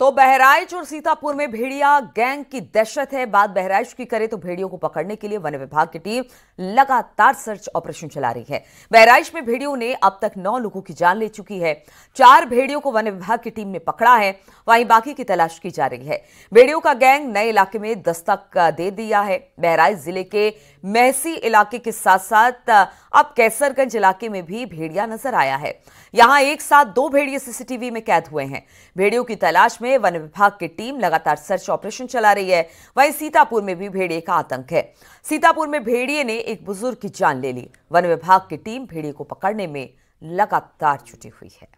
तो बहराइच और सीतापुर में भेड़िया गैंग की दहशत है। बात बहराइच की करें तो भेड़ियों को पकड़ने के लिए वन विभाग की टीम लगातार सर्च ऑपरेशन चला रही है। बहराइच में भेड़ियों ने अब तक 9 लोगों की जान ले चुकी है। 4 भेड़ियों को वन विभाग की टीम ने पकड़ा है, वहीं बाकी की तलाश की जा रही है। भेड़ियों का गैंग नए इलाके में दस्तक दे दिया है। बहराइच जिले के महसी इलाके के साथ साथ अब कैसरगंज इलाके में भी भेड़िया नजर आया है। यहां एक साथ 2 भेड़िए सीसीटीवी में कैद हुए हैं। भेड़ियों की तलाश में वन विभाग की टीम लगातार सर्च ऑपरेशन चला रही है। वहीं सीतापुर में भी भेड़िए का आतंक है। सीतापुर में भेड़िए ने एक बुजुर्ग की जान ले ली। वन विभाग की टीम भेड़िए को पकड़ने में लगातार जुटी हुई है।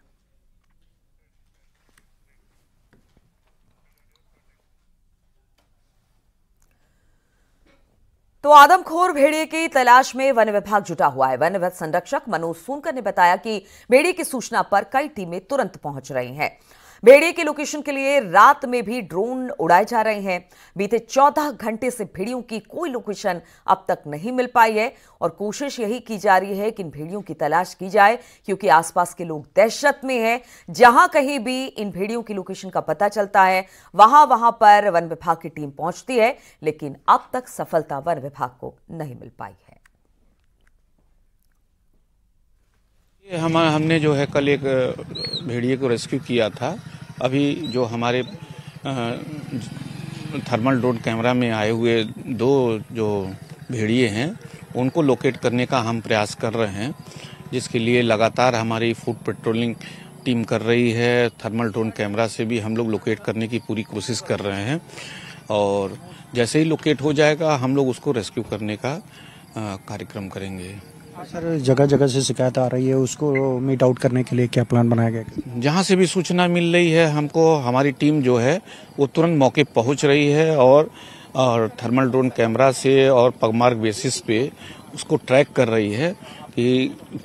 तो आदमखोर भेड़िए की तलाश में वन विभाग जुटा हुआ है। वन संरक्षक मनोज सोनकर ने बताया कि भेड़िए की सूचना पर कई टीमें तुरंत पहुंच रही हैं। भेड़िए के लोकेशन के लिए रात में भी ड्रोन उड़ाए जा रहे हैं। बीते 14 घंटे से भेड़ियों की कोई लोकेशन अब तक नहीं मिल पाई है और कोशिश यही की जा रही है कि इन भेड़ियों की तलाश की जाए, क्योंकि आसपास के लोग दहशत में हैं। जहां कहीं भी इन भेड़ियों की लोकेशन का पता चलता है वहां पर वन विभाग की टीम पहुंचती है, लेकिन अब तक सफलता वन विभाग को नहीं मिल पाई है। हमने जो है कल एक भेड़िए को रेस्क्यू किया था। अभी जो हमारे थर्मल ड्रोन कैमरा में आए हुए 2 जो भेड़िए हैं उनको लोकेट करने का हम प्रयास कर रहे हैं, जिसके लिए लगातार हमारी फूड पेट्रोलिंग टीम कर रही है। थर्मल ड्रोन कैमरा से भी हम लोग लोकेट करने की पूरी कोशिश कर रहे हैं और जैसे ही लोकेट हो जाएगा हम लोग उसको रेस्क्यू करने का कार्यक्रम करेंगे। सर, जगह जगह से शिकायत आ रही है, उसको मीट आउट करने के लिए क्या प्लान बनाया गया? जहां से भी सूचना मिल रही है हमको, हमारी टीम जो है वो तुरंत मौके पहुंच रही है और थर्मल ड्रोन कैमरा से और पगमार्क बेसिस पे उसको ट्रैक कर रही है कि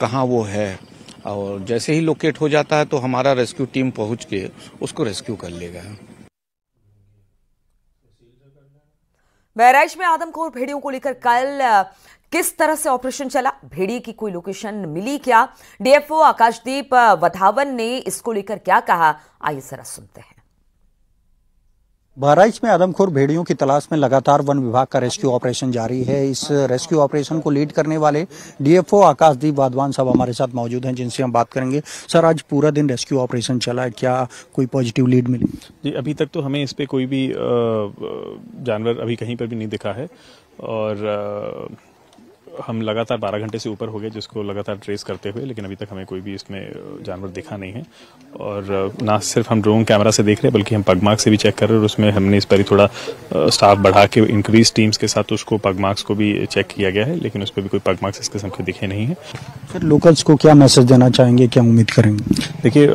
कहां वो है, और जैसे ही लोकेट हो जाता है तो हमारा रेस्क्यू टीम पहुंच के उसको रेस्क्यू कर लेगा। बहराइच में आदमखोर भेड़ियों को लेकर कल किस तरह से ऑपरेशन चला, भेड़िए की कोई लोकेशन मिली क्या, डीएफओ आकाशदीप वधावन ने इसको लेकर क्या कहा, आइए जरा सुनते हैं। बहराइच में आदमखोर भेड़ियों की तलाश में लगातार वन विभाग का रेस्क्यू ऑपरेशन जारी है। इस रेस्क्यू ऑपरेशन को लीड करने वाले डीएफओ आकाशदीप वाधवान साहब हमारे साथ मौजूद हैं, जिनसे हम बात करेंगे। सर, आज पूरा दिन रेस्क्यू ऑपरेशन चला है, क्या कोई पॉजिटिव लीड मिली? जी, अभी तक तो हमें इस पे कोई भी जानवर अभी कहीं पर भी नहीं दिखा है और हम लगातार 12 घंटे से ऊपर हो गए जिसको लगातार ट्रेस करते हुए, लेकिन अभी तक हमें कोई भी इसमें जानवर दिखा नहीं है। और ना सिर्फ हम ड्रोन कैमरा से देख रहे हैं बल्कि हम पगमार्क से भी चेक कर रहे हैं और उसमें हमने इस पर ही थोड़ा स्टाफ बढ़ा के इंक्रीज टीम्स के साथ उसको पगमार्क्स को भी चेक किया गया है, लेकिन उस पर भी कोई पगमार्क्स इस किस्म के दिखे नहीं है। फिर लोकल्स को क्या मैसेज देना चाहेंगे, क्या उम्मीद करेंगे? देखिए,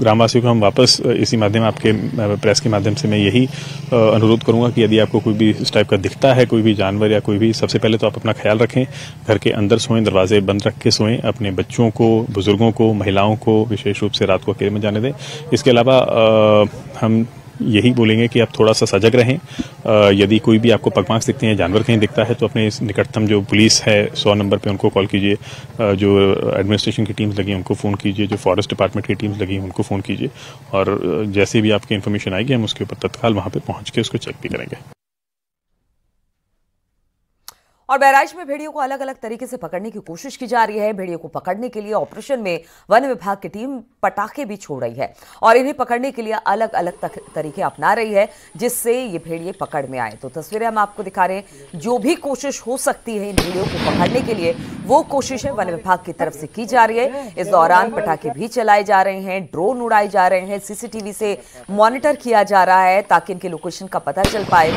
ग्रामवासियों को हम वापस इसी माध्यम आपके प्रेस के माध्यम से मैं यही अनुरोध करूँगा कि यदि आपको कोई भी इस टाइप का दिखता है, कोई भी जानवर या कोई भी, सबसे पहले तो आप अपना ख्याल रखें, घर के अंदर सोएं, दरवाजे बंद रख के सोएं, अपने बच्चों को, बुजुर्गों को, महिलाओं को विशेष रूप से रात को अकेले में जाने दें। इसके अलावा हम यही बोलेंगे कि आप थोड़ा सा सजग रहें। यदि कोई भी आपको पगमार्क्स दिखते हैं, जानवर कहीं दिखता है, तो अपने निकटतम जो पुलिस है 100 नंबर पे उनको कॉल कीजिए, जो एडमिनिस्ट्रेशन की टीम्स लगी उनको फ़ोन कीजिए, जो फॉरेस्ट डिपार्टमेंट की टीम्स लगी उनको फ़ोन कीजिए, और जैसे भी आपकी इन्फॉर्मेशन आएगी हम उसके ऊपर तत्काल वहाँ पर पहुँच के उसको चेक भी करेंगे। और बहराइच में भेड़ियों को अलग अलग तरीके से पकड़ने की कोशिश की जा रही है। भेड़ियों को पकड़ने के लिए ऑपरेशन में वन विभाग की टीम पटाखे भी छोड़ रही है और इन्हें पकड़ने के लिए अलग अलग तरीके अपना रही है, जिससे ये भेड़िए पकड़ में आए। तो तस्वीरें हम आपको दिखा रहे हैं। जो भी कोशिश हो सकती है इन भेड़ियों को पकड़ने के लिए, वो कोशिश है वन विभाग की तरफ से की जा रही है। इस दौरान पटाखे भी चलाए जा रहे हैं, ड्रोन उड़ाए जा रहे हैं, सीसीटीवी से मॉनिटर किया जा रहा है ताकि इनके लोकेशन का पता चल पाए,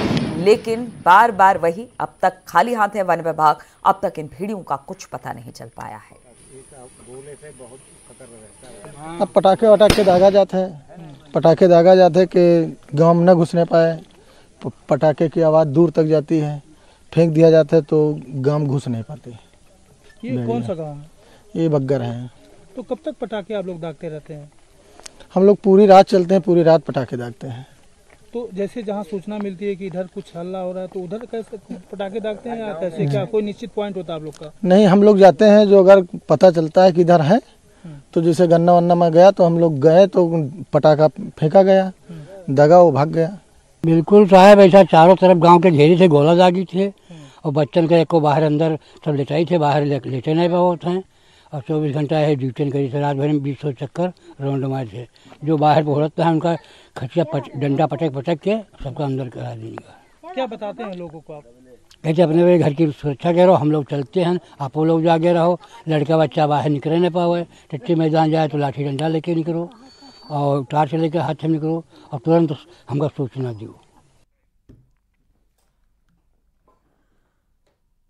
लेकिन बार बार वही, अब तक खाली हाथ है वन विभाग। अब तक इन भेड़ियों का कुछ पता नहीं चल पाया है। अब पटाखे वटाखे दागा जाते हैं, कि गांव में न घुसने पाए। पटाखे की आवाज़ दूर तक जाती है, फेंक दिया जाता है तो गांव घुस नहीं पाते। ये कौन सा गांव है? ये बग्गर है। तो कब तक पटाखे आप लोग दागते रहते हैं? हम लोग पूरी रात चलते हैं, पूरी रात पटाखे दागते हैं। तो जैसे जहाँ सूचना मिलती है कि इधर कुछ हल्ला हो रहा है तो उधर कैसे पटाखे दागते हैं, या कैसे, क्या कोई निश्चित पॉइंट होता है आप लोग का? नहीं, हम लोग जाते हैं, जो अगर पता चलता है कि इधर है तो, जैसे गन्ना वन्ना में गया तो हम लोग गए तो पटाखा फेंका गया, दगा, वो भाग गया। बिल्कुल साहब ऐसा चारों तरफ गांव के घेरे से गोला दागी थे और बच्चन के एक को बाहर अंदर सब लेटाई थे, बाहर लेटे नहीं बहुत हैं। और 24 घंटा है ड्यूटी करी थे, रात भर में 200 चक्कर राउंड मारे थे। जो बाहर पहुँचता था उनका खचिया डंडा पटक पटक के सबका अंदर करा देगा। क्या बताते हैं लोगों को आप? कहते अपने वे घर की सुरक्षा के रहो, हम लोग चलते हैं, आप लोग जागे रहो, लड़का बच्चा बाहर निकले न पाओ, टट्टी मैदान जाए तो लाठी डंडा लेके निकलो और टार्च लेकर हाथ में निकलो और तुरंत हमको सूचना दो।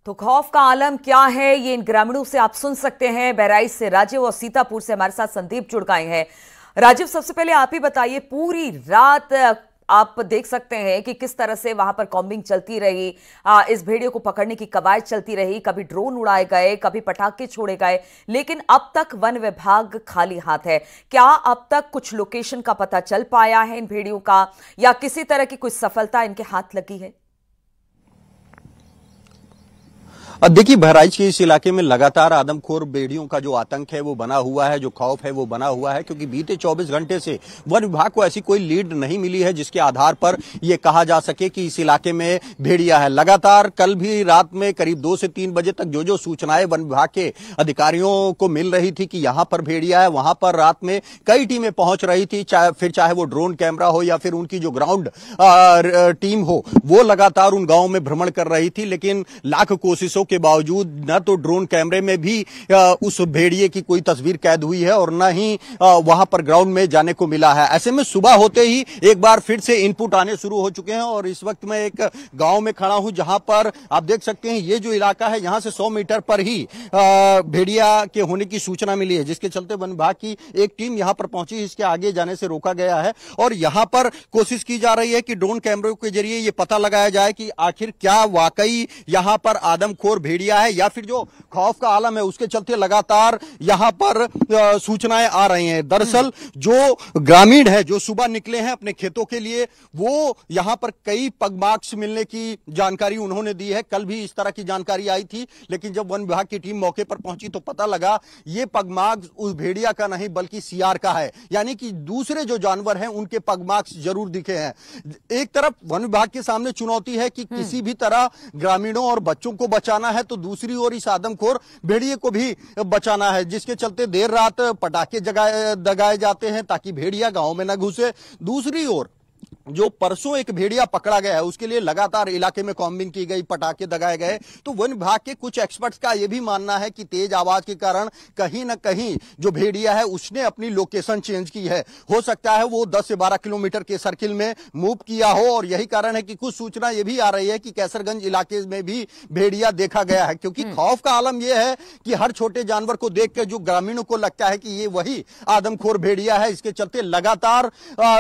तो खौफ का आलम क्या है ये इन ग्रामीणों से आप सुन सकते हैं। बहराइच से राजीव और सीतापुर से हमारे साथ संदीप जुड़ गए हैं। राजीव, सबसे पहले आप ही बताइए, पूरी रात आप देख सकते हैं कि किस तरह से वहां पर कॉम्बिंग चलती रही, इस भेड़िए को पकड़ने की कवायद चलती रही, कभी ड्रोन उड़ाए गए, कभी पटाखे छोड़े गए, लेकिन अब तक वन विभाग खाली हाथ है। क्या अब तक कुछ लोकेशन का पता चल पाया है इन भेड़ियों का, या किसी तरह की कुछ सफलता इनके हाथ लगी है? देखिए, बहराइच के इस इलाके में लगातार आदमखोर भेड़ियों का जो आतंक है वो बना हुआ है, जो खौफ है वो बना हुआ है, क्योंकि बीते 24 घंटे से वन विभाग को ऐसी कोई लीड नहीं मिली है जिसके आधार पर ये कहा जा सके कि इस इलाके में भेड़िया है। लगातार कल भी रात में करीब 2 से 3 बजे तक जो सूचनाएं वन विभाग के अधिकारियों को मिल रही थी कि यहां पर भेड़िया है, वहां पर रात में कई टीमें पहुंच रही थी, चाहे वो ड्रोन कैमरा हो या फिर उनकी जो ग्राउंड टीम हो, वो लगातार उन गांवों में भ्रमण कर रही थी। लेकिन लाख कोशिशों के बावजूद न तो ड्रोन कैमरे में भी उस भेड़िए की कोई तस्वीर कैद हुई है और न ही वहां पर ग्राउंड में जाने को मिला है। ऐसे में सुबह होते ही एक बार फिर से इनपुट आने शुरू हो चुके हैं और इस वक्त मैं एक गांव में खड़ा हूं जहां पर आप देख सकते हैं ये जो इलाका है यहां से 100 मीटर पर ही भेड़िया के होने की सूचना मिली है, जिसके चलते वन विभाग की एक टीम यहां पर पहुंची। इसके आगे जाने से रोका गया है और यहां पर कोशिश की जा रही है कि ड्रोन कैमरों के जरिए यह पता लगाया जाए कि आखिर क्या वाकई यहां पर आदमखोर भेड़िया है या फिर जो खौफ का आलम है उसके चलते लगातार यहां पर सूचनाएं आ रही हैं। दरअसल जो ग्रामीण है जो सुबह निकले हैं अपने खेतों के लिए, वो यहां पर कई पगमार्क्स मिलने की जानकारी उन्होंने दी है। कल भी इस तरह की जानकारी आई थी, लेकिन जब वन विभाग की टीम मौके पर पहुंची तो पता लगा ये पगमार्क्स उस भेड़िया का नहीं बल्कि सियार का है, यानी कि दूसरे जो जानवर है उनके पगमार्क्स जरूर दिखे हैं। एक तरफ वन विभाग के सामने चुनौती है कि किसी भी तरह ग्रामीणों और बच्चों को बचाना है, तो दूसरी ओर इस आदमखोर भेड़िए को भी बचाना है, जिसके चलते देर रात पटाखे दगाए जाते हैं ताकि भेड़िया गांव में न घुसे। दूसरी ओर जो परसों एक भेड़िया पकड़ा गया है उसके लिए लगातार इलाके में कॉम्बिंग की गई, पटाखे दगाए गए। तो वन विभाग के कुछ एक्सपर्ट्स का यह भी मानना है कि तेज आवाज के कारण कहीं ना कहीं जो भेड़िया है उसने अपनी लोकेशन चेंज की है, हो सकता है वो 10 से 12 किलोमीटर के सर्किल में मूव किया हो और यही कारण है कि कुछ सूचना यह भी आ रही है कि कैसरगंज इलाके में भी भेड़िया देखा गया है। क्योंकि खौफ का आलम यह है कि हर छोटे जानवर को देख कर जो ग्रामीणों को लगता है कि ये वही आदमखोर भेड़िया है, इसके चलते लगातार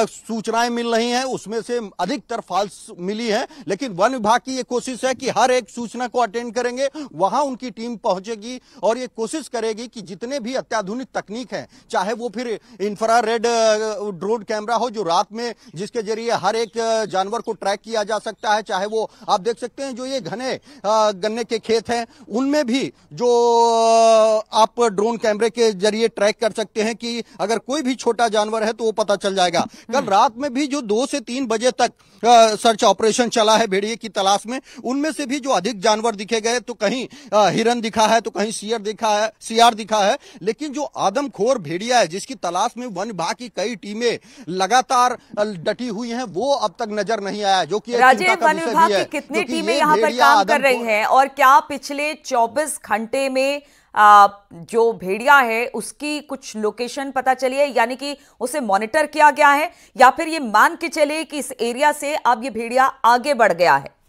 सूचनाएं मिल रही हैं, उसमें से अधिकतर फाल्स मिली है। लेकिन वन विभाग की यह कोशिश है कि हर एक सूचना को अटेंड करेंगे, वहां उनकी टीम पहुंचेगी और ये कोशिश करेगी कि जितने भी अत्याधुनिक तकनीक है, चाहे वो फिर इंफ्रारेड ड्रोन कैमरा हो जो रात में जिसके जरिए हर एक जानवर को ट्रैक किया जा सकता है, चाहे वो आप देख सकते हैं जो ये घने गन्ने के खेत हैं उनमें भी जो आप ड्रोन कैमरे के जरिए ट्रैक कर सकते हैं कि अगर कोई भी छोटा जानवर है तो वो पता चल जाएगा। कल रात में भी जो 2 से 3 बजे तक सर्च ऑपरेशन चला है भेड़िए की तलाश में, उनमें से भी जो अधिक जानवर दिखे गए तो कहीं हिरन दिखा है तो कहीं सियार दिखा है। लेकिन जो आदमखोर भेड़िया है जिसकी तलाश में वन विभाग की कई टीमें लगातार डटी हुई हैं, वो अब तक नजर नहीं आया, जो कि राजीव वन विभाग की कितनी टीमें यहाँ पर काम कर रही है और क्या पिछले 24 घंटे में जो भेड़िया है उसकी कुछ लोकेशन पता चली है, यानी कि उसे मॉनिटर किया गया है या फिर ये मान के चले कि इस एरिया से अब ये भेड़िया आगे बढ़ गया है?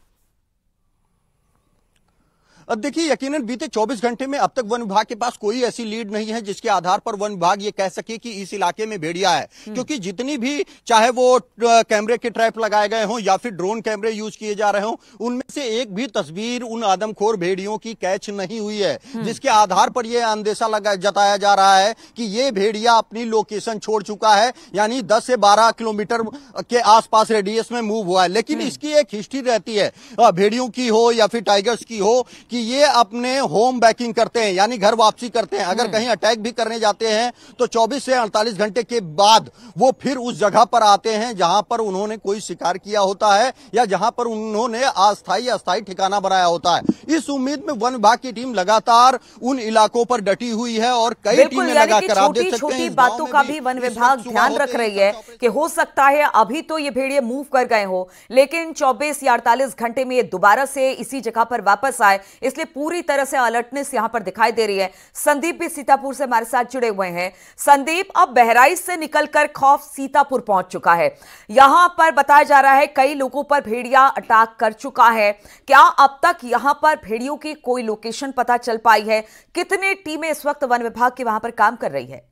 देखिए, यकीनन बीते 24 घंटे में अब तक वन विभाग के पास कोई ऐसी लीड नहीं है जिसके आधार पर वन विभाग ये कह सके कि इस इलाके में भेड़िया है, क्योंकि जितनी भी चाहे वो कैमरे के ट्रैप लगाए गए हों या फिर ड्रोन कैमरे यूज किए जा रहे हों, उनमें से एक भी तस्वीर उन आदमखोर भेड़ियों की कैच नहीं हुई है, जिसके आधार पर यह अंदेशा जताया जा रहा है कि ये भेड़िया अपनी लोकेशन छोड़ चुका है, यानी 10 से 12 किलोमीटर के आसपास रेडियस में मूव हुआ है। लेकिन इसकी एक हिस्ट्री रहती है भेड़ियों की हो या फिर टाइगर्स की हो, कि ये अपने होम बैकिंग करते हैं, यानी घर वापसी करते हैं। अगर कहीं अटैक भी करने जाते हैं तो 24 से 48 घंटे के बाद वो फिर उस जगह पर आते हैं जहां पर उन्होंने कोई शिकार किया होता है या जहां पर उन्होंने अस्थायी ठिकाना बनाया होता है। इस उम्मीद में वन विभाग की टीम लगातार उन इलाकों पर डटी हुई है और कई टीमें लगाकर आप देख सकते हैं बातों का भी वन विभाग ध्यान रख रही है कि हो सकता है अभी तो ये भेड़िए मूव कर गए हो, लेकिन 24 या 48 घंटे में ये दोबारा से इसी जगह पर वापस आए, इसलिए पूरी तरह से अलर्टनेस यहां पर दिखाई दे रही है। संदीप भी सीतापुर से हमारे साथ जुड़े हुए हैं। संदीप, अब बहराइच से निकलकर खौफ सीतापुर पहुंच चुका है। यहां पर बताया जा रहा है कई लोगों पर भेड़िया अटैक कर चुका है। क्या अब तक यहां पर भेड़ियों की कोई लोकेशन पता चल पाई है? कितने टीमें इस वक्त वन विभाग की वहां पर काम कर रही है?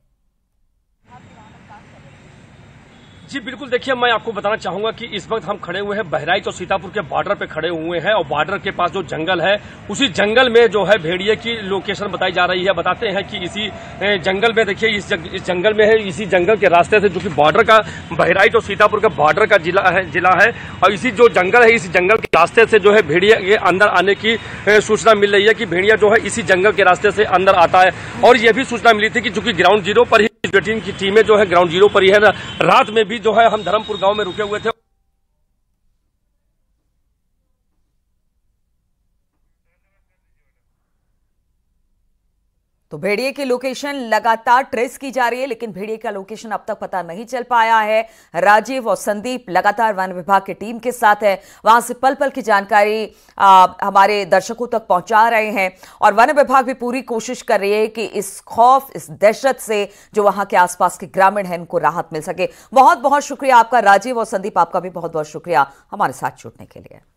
जी बिल्कुल, देखिए मैं आपको बताना चाहूंगा कि इस वक्त हम खड़े हुए हैं बहराइच और सीतापुर के बॉर्डर पे खड़े हुए हैं और बॉर्डर के पास जो जंगल है उसी जंगल में जो है भेड़िए की लोकेशन बताई जा रही है। बताते हैं कि इसी जंगल में, देखिए इस जंगल में है, इसी जंगल के रास्ते से जो कि बॉर्डर का बहराइच और सीतापुर का बॉर्डर का जिला है और इसी जो जंगल है इसी जंगल के रास्ते से जो है भेड़िया के अंदर आने की सूचना मिल रही है कि भेड़िया जो है इसी जंगल के रास्ते से अंदर आता है। और यह भी सूचना मिली थी कि चूंकि ग्राउंड जीरो पर ही टीम की टीमें जो है ग्राउंड जीरो पर ही है, रात में भी जो है हम धरमपुर गांव में रुके हुए थे। तो भेड़िए की लोकेशन लगातार ट्रेस की जा रही है, लेकिन भेड़िए का लोकेशन अब तक पता नहीं चल पाया है। राजीव और संदीप लगातार वन विभाग की टीम के साथ है, वहां से पल पल की जानकारी हमारे दर्शकों तक पहुंचा रहे हैं और वन विभाग भी पूरी कोशिश कर रही है कि इस खौफ, इस दहशत से जो वहां के आसपास के ग्रामीण हैं उनको राहत मिल सके। बहुत बहुत शुक्रिया आपका राजीव और संदीप, आपका भी बहुत बहुत शुक्रिया हमारे साथ जुड़ने के लिए।